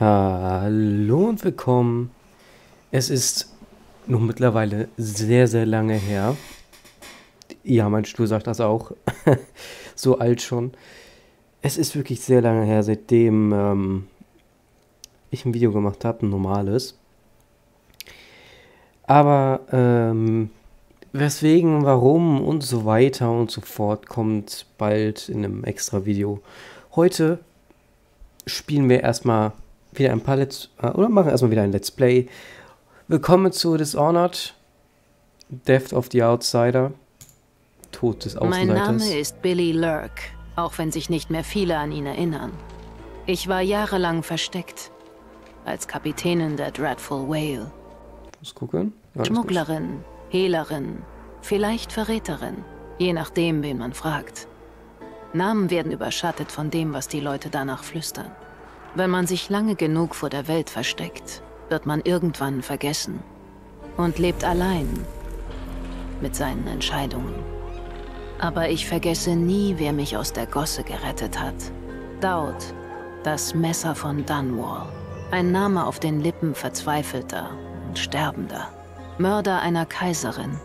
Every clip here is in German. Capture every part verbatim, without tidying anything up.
Hallo und willkommen. Es ist nun mittlerweile sehr, sehr lange her. Ja, mein Stuhl sagt das auch. So alt schon. Es ist wirklich sehr lange her, seitdem ähm, ich ein Video gemacht habe, ein normales. Aber ähm, weswegen, warum und so weiter und so fort kommt bald in einem extra Video. Heute spielen wir erstmal wieder ein paar Let's... Oder machen erstmal wieder ein Let's Play. Willkommen zu Dishonored. Death of the Outsider. Tod des Außenseiters. Mein Name ist Billy Lurk, auch wenn sich nicht mehr viele an ihn erinnern. Ich war jahrelang versteckt. Als Kapitänin der Dreadful Whale. Muss gucken. Alles Schmugglerin, gut. Hehlerin, vielleicht Verräterin. Je nachdem, wen man fragt. Namen werden überschattet von dem, was die Leute danach flüstern. Wenn man sich lange genug vor der Welt versteckt, wird man irgendwann vergessen und lebt allein mit seinen Entscheidungen. Aber ich vergesse nie, wer mich aus der Gosse gerettet hat. Daud, das Messer von Dunwall, ein Name auf den Lippen verzweifelter und Sterbender, Mörder einer Kaiserin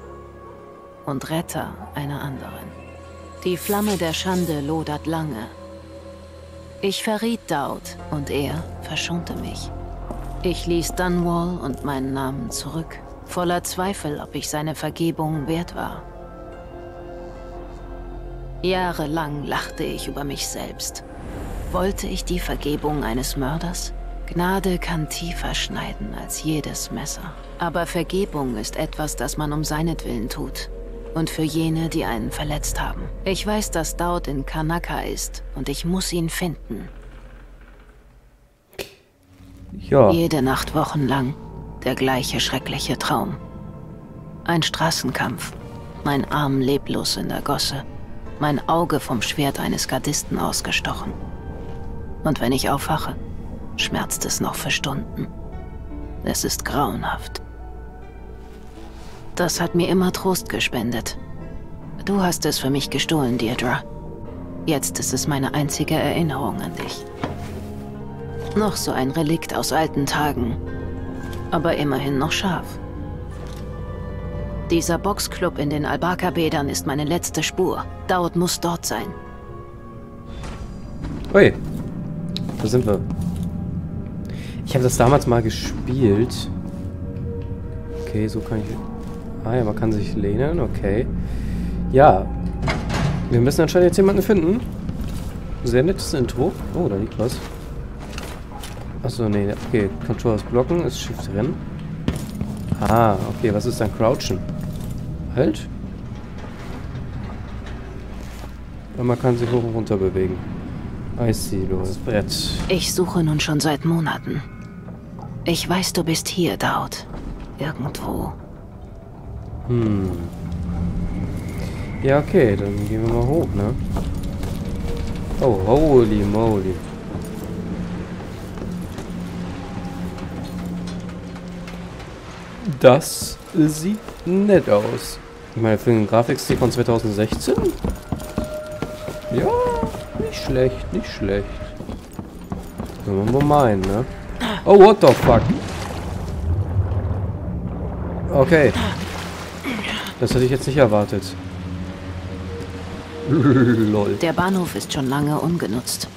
und Retter einer anderen. Die Flamme der Schande lodert lange. Ich verriet Daud und er verschonte mich. Ich ließ Dunwall und meinen Namen zurück, voller Zweifel, ob ich seine Vergebung wert war. Jahrelang lachte ich über mich selbst. Wollte ich die Vergebung eines Mörders? Gnade kann tiefer schneiden als jedes Messer. Aber Vergebung ist etwas, das man um seinetwillen tut. Und für jene, die einen verletzt haben. Ich weiß, dass Daud in Karnaca ist und ich muss ihn finden. Ja. Jede Nacht wochenlang der gleiche schreckliche Traum. Ein Straßenkampf. Mein Arm leblos in der Gosse. Mein Auge vom Schwert eines Gardisten ausgestochen. Und wenn ich aufwache, schmerzt es noch für Stunden. Es ist grauenhaft. Das hat mir immer Trost gespendet. Du hast es für mich gestohlen, Deirdre. Jetzt ist es meine einzige Erinnerung an dich. Noch so ein Relikt aus alten Tagen, aber immerhin noch scharf. Dieser Boxclub in den Albarca-Bädern ist meine letzte Spur. Daud muss dort sein. Ui, da sind wir. Ich habe das damals mal gespielt. Okay, so kann ich... Ah ja, man kann sich lehnen, okay. Ja, wir müssen anscheinend jetzt jemanden finden. Sehr nettes Intro. Oh, da liegt was. Achso, nee, okay. Controllers blocken, ist Shift drin. Ah, okay, was ist dann Crouchen? Halt. Und man kann sich hoch und runter bewegen. I see, das Brett. Ich suche nun schon seit Monaten. Ich weiß, du bist hier, Daud. Irgendwo. Hm. Ja, okay, dann gehen wir mal hoch, ne? Oh, holy moly. Das sieht nett aus. Ich meine, für den Grafikstil von zwanzig sechzehn? Ja, nicht schlecht, nicht schlecht. Können wir wohl meinen, ne? Oh, what the fuck? Okay. Das hätte ich jetzt nicht erwartet. Lol. Der Bahnhof ist schon lange ungenutzt.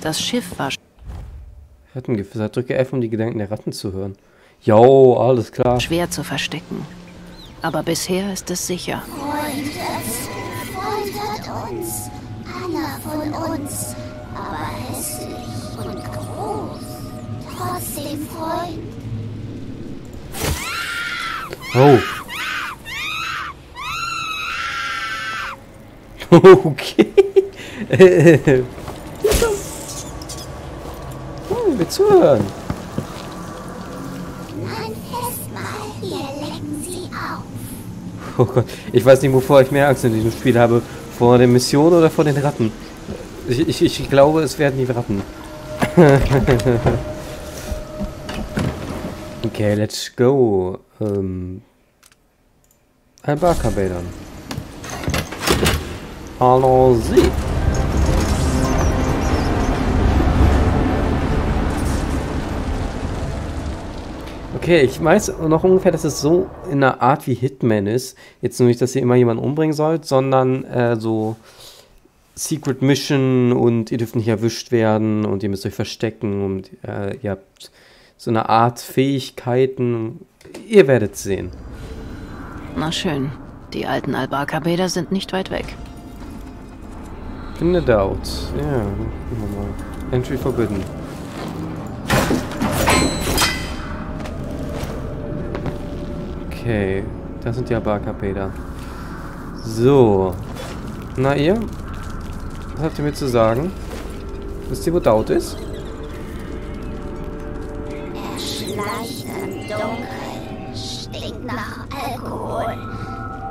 Das Schiff war... Rattengefüßer. Drücke F, um die Gedanken der Ratten zu hören. Jo, alles klar. Schwer zu verstecken. Aber bisher ist es sicher. Foltert, foltert uns. Einer von uns. Aber hässlich und groß. Trotzdem Freund. Oh. Okay. Oh, wir zuhören. Nein, erstmal, wir lenken sie auf. Oh Gott, ich weiß nicht, wovor ich mehr Angst in diesem Spiel habe. Vor der Mission oder vor den Ratten? Ich, ich, ich glaube, es werden die Ratten. Okay, let's go. Ähm. Albarca-Bädern. Hallo, sie. Okay, ich weiß noch ungefähr, dass es so in einer Art wie Hitman ist. Jetzt nur nicht, dass ihr immer jemanden umbringen sollt, sondern äh, so Secret Mission und ihr dürft nicht erwischt werden und ihr müsst euch verstecken und äh, ihr habt so eine Art Fähigkeiten. Ihr werdet sehen. Na schön, die alten Albarca-Bäder sind nicht weit weg. Finde Daud. Ja, mal. Entry forbidden. Okay, das sind die Albarca-Bäder. So. Na ihr? Was habt ihr mir zu sagen? Wisst ihr, wo Daud ist? Er schleicht im Dunkeln, stinkt nach Alkohol.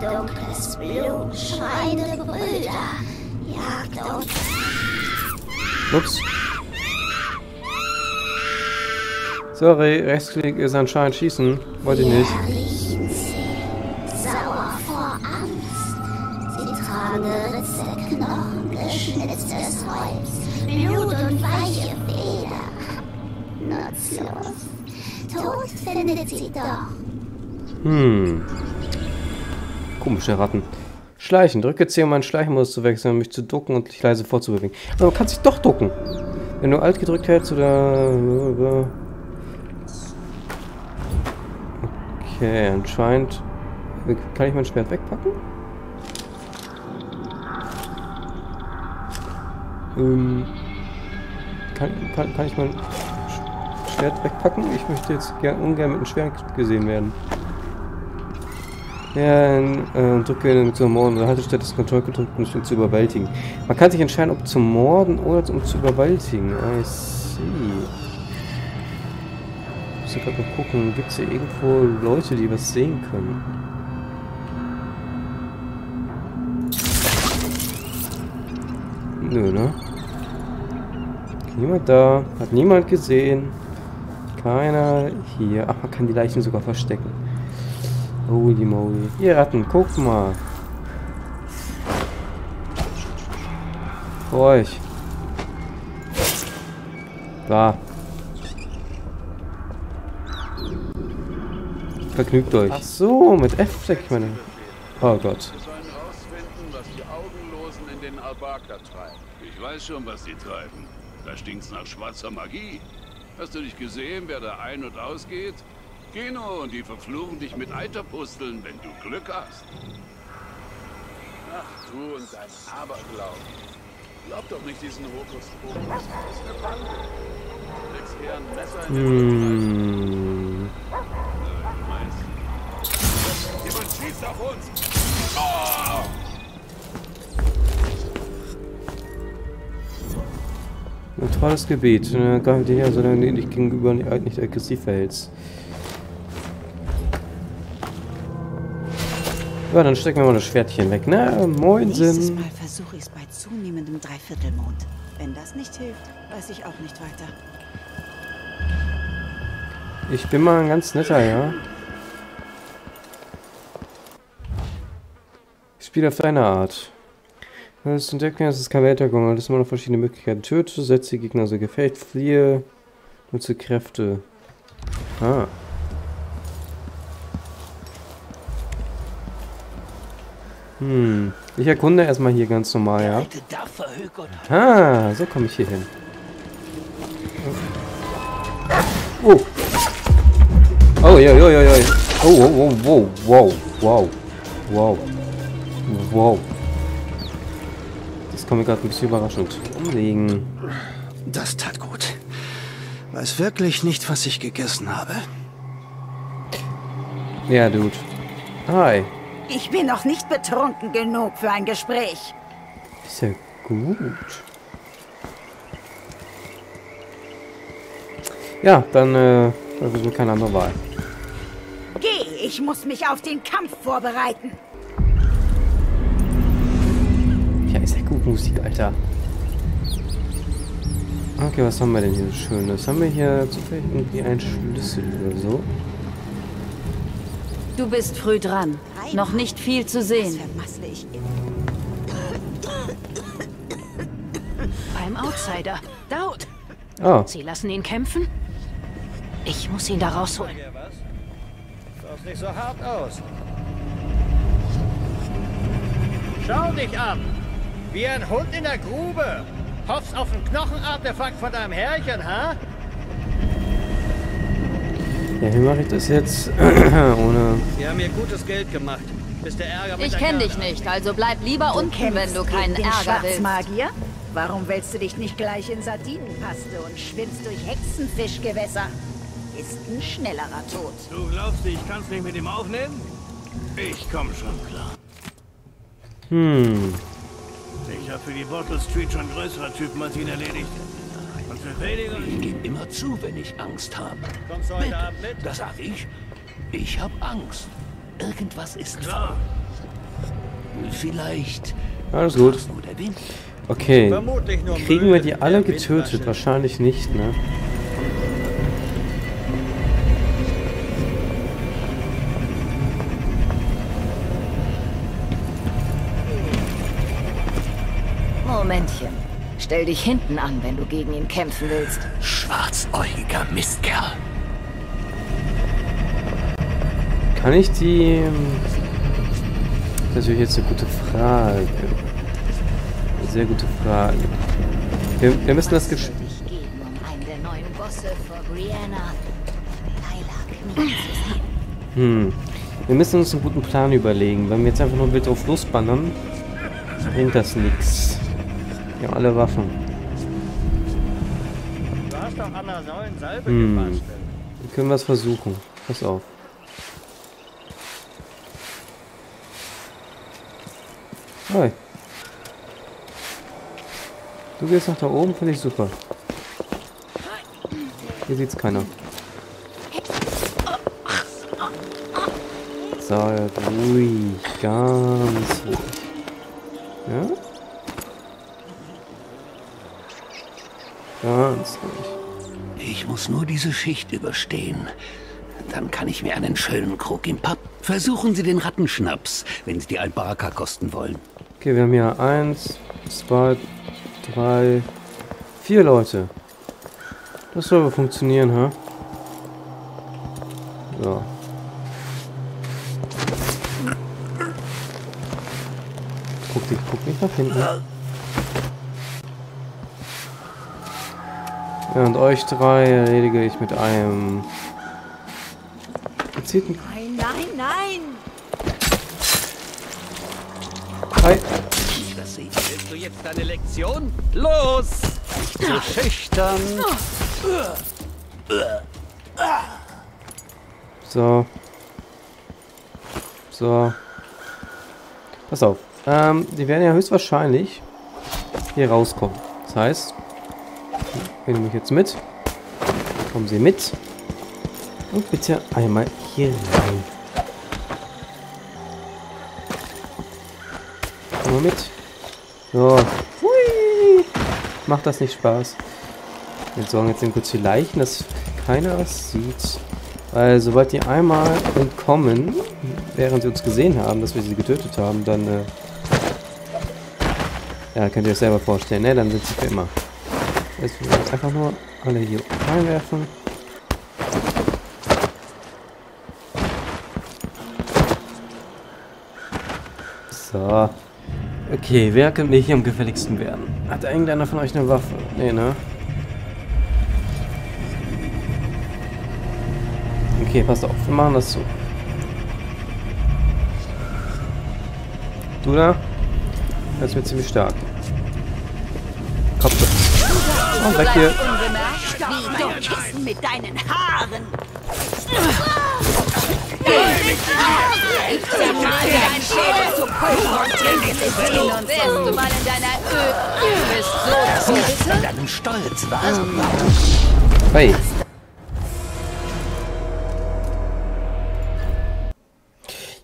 Dunkles Blut, schreiende Brüder. Jagd uns. Ups. Sorry, Rechtsklick ist anscheinend schießen. Wollte ich nicht. Ja, riechen sie. Sauer vor Angst. Sie tragen Ritze, Knochen, geschnitztes Holz, Blut und weiche Feder. Nutzlos. Tod findet sie doch. Hm. Komische Ratten. Schleichen. Drücke C, um meinen Schleichenmodus zu wechseln, um mich zu ducken und dich leise vorzubewegen. Aber man kann sich doch ducken. Wenn du Alt gedrückt hältst oder... Okay, anscheinend... Kann ich mein Schwert wegpacken? Ähm... Kann, kann, kann ich mein Schwert wegpacken? Ich möchte jetzt gern, ungern mit einem Schwert gesehen werden. Ja, äh, drücke zum Morden oder Haltestelle des Kontroll gedrückt, um ihn zu überwältigen. Man kann sich entscheiden, ob zum Morden oder um zu überwältigen. I see. Ich muss gerade mal gucken, gibt es hier irgendwo Leute, die was sehen können? Nö, ne? Niemand da. Hat niemand gesehen. Keiner hier. Ach, man kann die Leichen sogar verstecken. Holy moly. Ihr Ratten, guckt mal. Für euch. Da. Vergnügt euch. Ach so, mit F sag ich meine. Oh Gott. Wir sollen rausfinden, was die Augenlosen in den Albarca treiben. Ich weiß schon, was die treiben. Da stinkt's nach schwarzer Magie. Hast du nicht gesehen, wer da ein- und ausgeht? Geno und die verfluchen dich mit Eiterpusteln, wenn du Glück hast. Ach, du und dein Aberglauben. Glaub doch nicht diesen Hokuspokus. Das ist eine Bande. Legst eher ein Messer in den Hals. Jemand schießt auf uns! Oh! Ein tolles Gebiet. Gar nicht her, sondern du dich gegenüber nicht aggressiv verhältst. Ja, dann stecken wir mal das Schwertchen weg, ne? Moin Sinn. Nächstes Mal versuche ich es bei zunehmendem Dreiviertelmond. Wenn das nicht hilft, weiß ich auch nicht weiter. Ich bin mal ein ganz netter, ja? Spiel auf deine Art. Das ist Entdecken, das ist kein Weltergang, das ist immer noch verschiedene Möglichkeiten. Töte, setze die Gegner so gefällt, fliehe, nutze Kräfte. Ah. Hm. Ich erkunde erstmal hier ganz normal, ja. Ah, so komme ich hier hin. Oh. Oh, ja, ja, ja, ja. Oh, oh, oh, wow, wow, wow, wow. Wow. Das kommt mir gerade ein bisschen überraschend. Umlegen. Das tat gut. Weiß wirklich nicht, was ich gegessen habe. Ja, Dude. Hi. Ich bin noch nicht betrunken genug für ein Gespräch. Ist ja gut. Ja, dann äh, versuchen wir keine andere Wahl. Geh, ich muss mich auf den Kampf vorbereiten. Ja, ist ja gut Musik, Alter. Okay, was haben wir denn hier so Schönes? Haben wir hier zufällig irgendwie einen Schlüssel oder so? Du bist früh dran. Noch nicht viel zu sehen. Das verpasse ich immer. Beim Outsider. Daud. Oh. Sie lassen ihn kämpfen? Ich muss ihn da rausholen. Schaut nicht so hart aus. Schau dich an. Wie ein Hund in der Grube. Hoffst auf einen Knochenartefakt von deinem Herrchen, ha? Ja, wie mache ich das jetzt? Ohne. Sie haben mir gutes Geld gemacht. Bis der Ärger mit Ich kenne dich nicht, also bleib lieber du unten, wenn du keinen den Ärger willst. Schwarzmagier? Warum wälzt du dich nicht gleich in Sardinenpaste und schwimmst durch Hexenfischgewässer? Ist ein schnellerer Tod. Du glaubst, ich kann's nicht mit ihm aufnehmen? Ich komm schon klar. Hm. Ich habe für die Bottle Street schon größere Typen als ihn erledigt. Und für weniger... Ich gebe immer zu, wenn ich Angst habe. Kommst du heute Abend mit? Das sag ich. Ich hab Angst. Irgendwas ist klar. Vielleicht... Alles gut. Okay. Kriegen wir die alle getötet? Wahrscheinlich nicht, ne? Momentchen. Stell dich hinten an, wenn du gegen ihn kämpfen willst. Schwarzäugiger Mistkerl. Kann ich die... Das ist natürlich jetzt eine gute Frage. Eine sehr gute Frage. Wir, wir müssen das Gesch... Hm. Wir müssen uns einen guten Plan überlegen. Wenn wir jetzt einfach nur wild drauf losbannern, bringt das nichts. Wir haben alle Waffen. Du hast doch an der neuen Salbe gebastelt. Dann können wir es versuchen. Pass auf. Hi. Du gehst nach da oben, finde ich super. Hier sieht's keiner. Sei ruhig, ganz ruhig. Ja? Ganz ruhig. Ich muss nur diese Schicht überstehen. Dann kann ich mir einen schönen Krug im Pub. Versuchen Sie den Rattenschnaps, wenn Sie die Albarca kosten wollen. Okay, wir haben hier eins, zwei, drei, vier Leute. Das soll aber funktionieren, ha? So. Guck dich, guck nicht nach hinten. Ja, und euch drei erledige ich mit einem... gezielten... Nein, nein, nein! Hi! Willst du jetzt deine Lektion? Los! So schüchtern! So. So. Pass auf. Ähm, die werden ja höchstwahrscheinlich hier rauskommen. Das heißt, ich nehme mich jetzt mit. Kommen sie mit. Und bitte einmal hier rein. Komm mal mit. So. Hui. Macht das nicht Spaß. Wir sorgen jetzt kurz die Leichen, dass keiner was sieht. Weil sobald die einmal entkommen, während sie uns gesehen haben, dass wir sie getötet haben, dann... Äh ja, könnt ihr euch selber vorstellen, ne? Dann sind sie für immer. Jetzt müssen wir jetzt einfach nur alle hier reinwerfen. So. Okay, wer könnte hier am gefälligsten werden? Hat irgendeiner von euch eine Waffe? Nee, ne? Okay, passt auf. Wir machen das so. Du da? Das wird ziemlich stark. Kopf. Und weg hier. Mit deinen Haaren. Ich zermahle deinen Schädel zu Pulver und trinke dich hin und wärst du mal in deiner Öl. Bist so bitte? An deinem Stolz war's. Hey.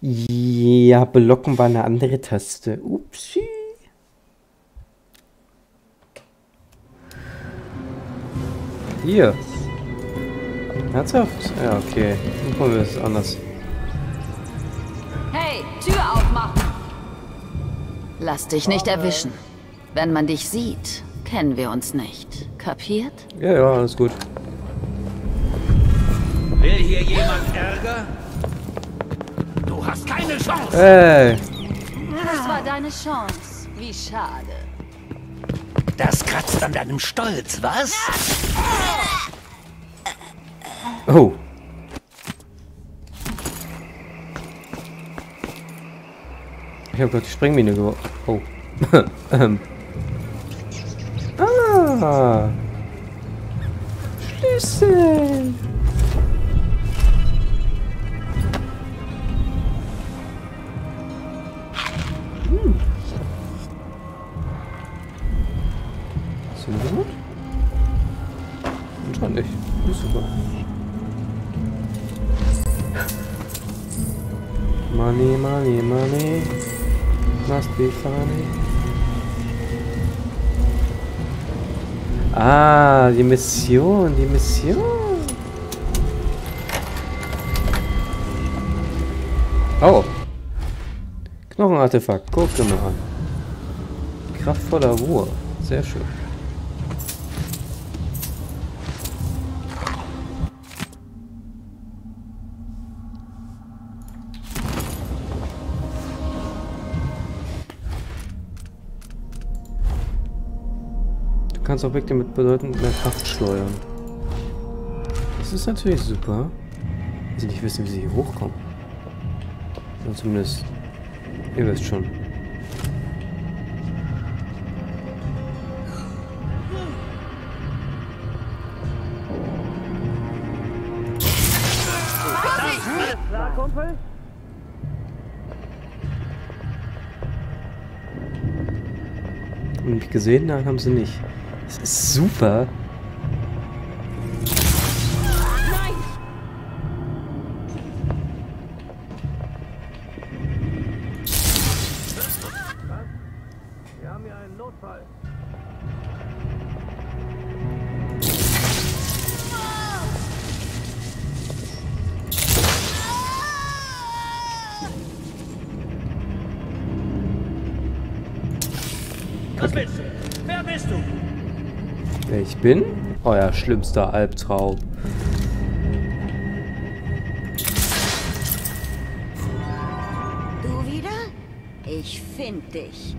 Ja, blocken war eine andere Taste. Upsi. Hier. Herzhaft? Ja, okay. Dann probieren wir es anders. Hey, Tür aufmachen! Lass dich nicht erwischen. Wenn man dich sieht, kennen wir uns nicht. Kapiert? Ja, ja, alles gut. Will hier jemand Ärger? hast keine Chance. Hey. Das war deine Chance. Wie schade. Das kratzt an deinem Stolz, was? Oh. Ich habe gerade die Sprengmine geworfen. Oh. Ah. Schlüssel. Hm. Sind wir gut? Schon nicht. Ist super. Money, money, money. Must be funny. Ah, die Mission, die Mission. Oh. Knochenartefakt, guck dir mal an. Kraftvoller Ruhe, sehr schön. Du kannst Objekte mit bedeutender Kraft steuern. Das ist natürlich super. Dass sie nicht wissen, wie sie hier hochkommen. Oder zumindest, ihr wisst schon. Und gesehen, nein, haben sie nicht. Das ist super. Nein. Wir haben hier einen Notfall. Was willst du? Wer bist du? Ich bin euer schlimmster Albtraum. Du wieder? Ich finde dich.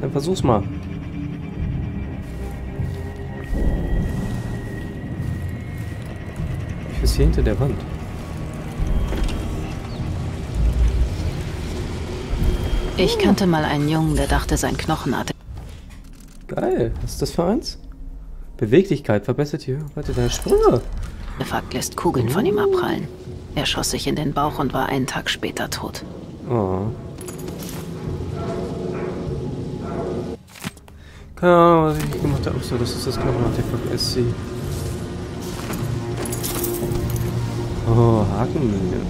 Dann versuch's mal. Ich bin hier hinter der Wand. Ich kannte mal einen Jungen, der dachte, sein Knochen hatte. Geil, was ist das für eins? Beweglichkeit verbessert hier. Warte, deine Sprünge. Der Fakt lässt Kugeln von ihm abprallen. Er schoss sich in den Bauch und war einen Tag später tot. Oh. Keine Ahnung, was ich gemacht habe. So, das ist das Knochenartefakt S C. Oh, Hakenmühle.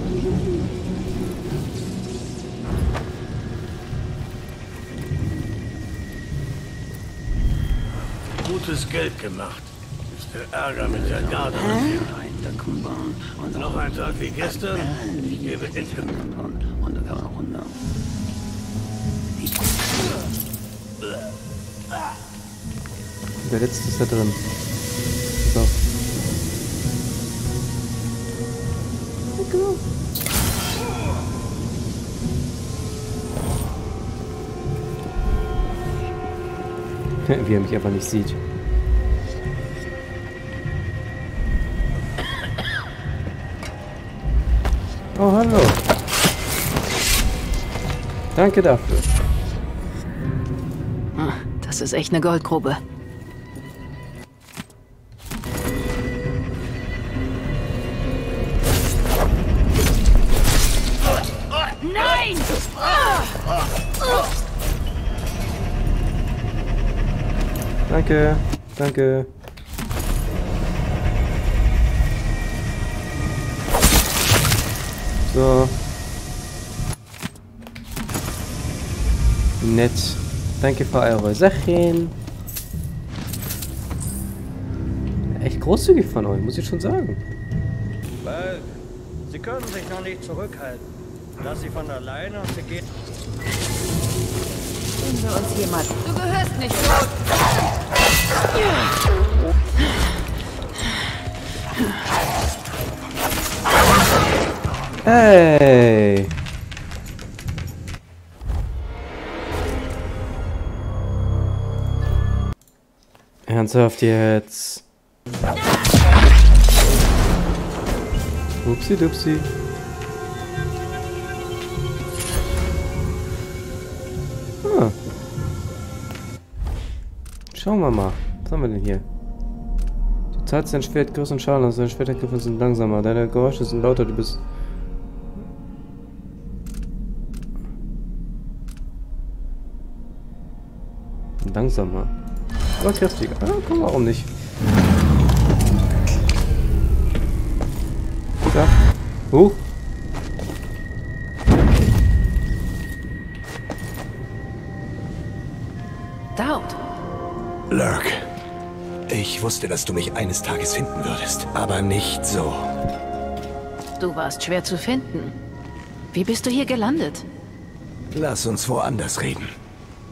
Gutes Geld gemacht. Ist der Ärger mit der Garde. Und noch ein Tag wie gestern. Ich gebe den Der letzte ist da drin. So. Wie er mich einfach nicht sieht. Oh, hallo. Danke dafür. Das ist echt eine Goldgrube. Nein! Danke, danke. So. Nett. Danke für eure Sachen. Echt großzügig von euch, muss ich schon sagen. Weil sie können sich noch nicht zurückhalten. Lass sie von alleine und sie geht. Finden wir uns jemand. Du gehörst nicht. Ja. Hey! Ernsthaft jetzt? Upsi dupsi. Ah. Schauen wir mal. Was haben wir denn hier? Du zahlst dein Schwert größeren Schaden aus, deine Schwertangriffe sind langsamer, deine Geräusche sind lauter, du bist... Langsamer. Aber kräftiger. Ah, komm, warum nicht? Da. Hoch. Daud. Lurk. Ich wusste, dass du mich eines Tages finden würdest, aber nicht so. Du warst schwer zu finden. Wie bist du hier gelandet? Lass uns woanders reden.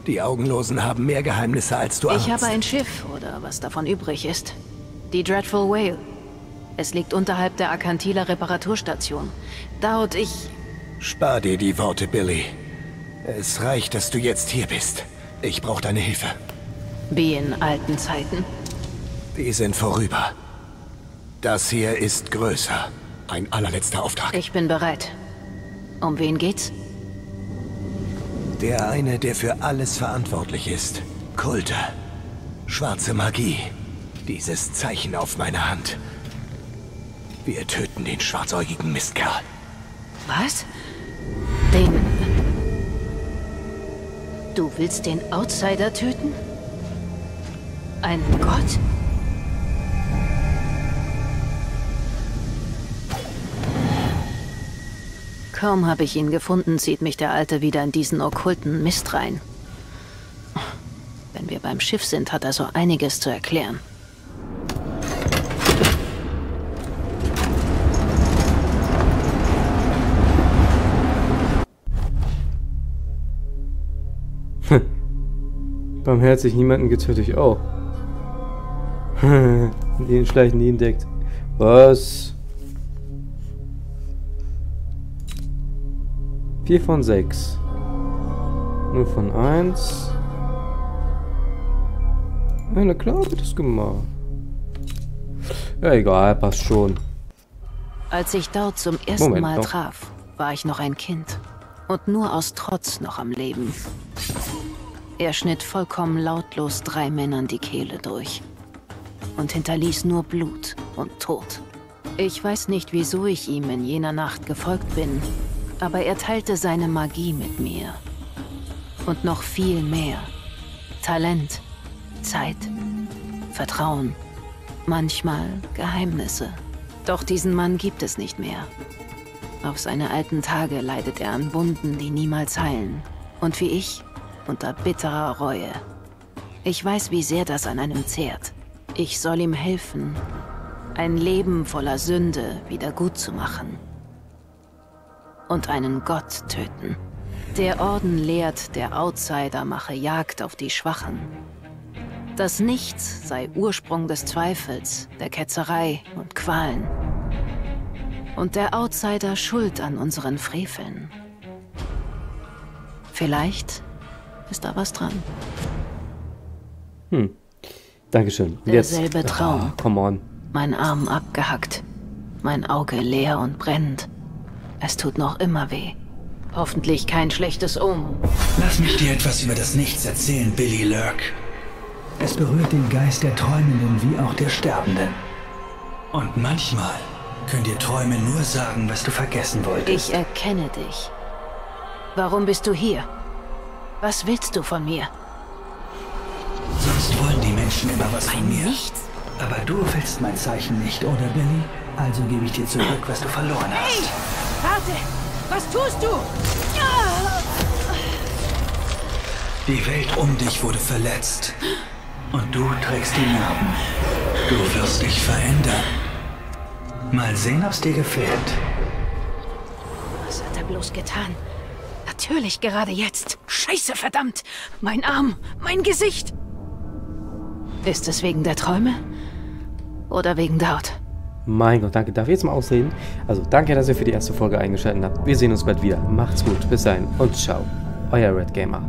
Die Augenlosen haben mehr Geheimnisse als du ahnst. Ich habe ein Schiff, oder was davon übrig ist. Die Dreadful Whale. Es liegt unterhalb der Akantila Reparaturstation. Daud, ich... Spar dir die Worte, Billy. Es reicht, dass du jetzt hier bist. Ich brauche deine Hilfe. Wie in alten Zeiten. Die sind vorüber. Das hier ist größer. Ein allerletzter Auftrag. Ich bin bereit. Um wen geht's? Der eine, der für alles verantwortlich ist. Kulte. Schwarze Magie. Dieses Zeichen auf meiner Hand. Wir töten den schwarzäugigen Mistkerl. Was? Den... Du willst den Outsider töten? Ein Gott? Kaum habe ich ihn gefunden, zieht mich der Alte wieder in diesen okkulten Mist rein. Wenn wir beim Schiff sind, hat er so einiges zu erklären. Barmherzig, niemanden getötet. Ich auch. Den Schleichen, die entdeckt. Was? vier von sechs. null von eins. Ja, na klar, wird das gemacht. Ja, egal, passt schon. Als ich Daud zum ersten Moment, Mal doch. traf, war ich noch ein Kind. Und nur aus Trotz noch am Leben. Er schnitt vollkommen lautlos drei Männern die Kehle durch und hinterließ nur Blut und Tod. Ich weiß nicht, wieso ich ihm in jener Nacht gefolgt bin, aber er teilte seine Magie mit mir. Und noch viel mehr. Talent, Zeit, Vertrauen, manchmal Geheimnisse. Doch diesen Mann gibt es nicht mehr. Auf seine alten Tage leidet er an Wunden, die niemals heilen. Und wie ich... unter bitterer Reue. Ich weiß, wie sehr das an einem zehrt. Ich soll ihm helfen, ein Leben voller Sünde wieder gut zu machen. Und einen Gott töten. Der Orden lehrt, der Outsider mache Jagd auf die Schwachen. Das Nichts sei Ursprung des Zweifels, der Ketzerei und Qualen. Und der Outsider schuld an unseren Freveln. Vielleicht... ist da was dran? Hm. Dankeschön. Jetzt. Derselbe Traum. Ah, come on. Mein Arm abgehackt. Mein Auge leer und brennend. Es tut noch immer weh. Hoffentlich kein schlechtes Um. Lass mich dir etwas über das Nichts erzählen, Billy Lurk. Es berührt den Geist der Träumenden wie auch der Sterbenden. Und manchmal können dir Träume nur sagen, was du vergessen wolltest. Ich erkenne dich. Warum bist du hier? Was willst du von mir? Sonst wollen die Menschen immer was von mir. Nichts. Aber du fällst mein Zeichen nicht, oder Billy? Also gebe ich dir zurück, was du verloren hast. Hey! Warte! Was tust du? Die Welt um dich wurde verletzt. Und du trägst die Narben. Du wirst dich verändern. Mal sehen, ob's dir gefällt. Was hat er bloß getan? Natürlich, gerade jetzt. Scheiße, verdammt! Mein Arm, mein Gesicht! Ist es wegen der Träume? Oder wegen Daud? Mein Gott, danke. Darf ich jetzt mal ausreden? Also danke, dass ihr für die erste Folge eingeschaltet habt. Wir sehen uns bald wieder. Macht's gut. Bis dahin und ciao. Euer Red Gamer.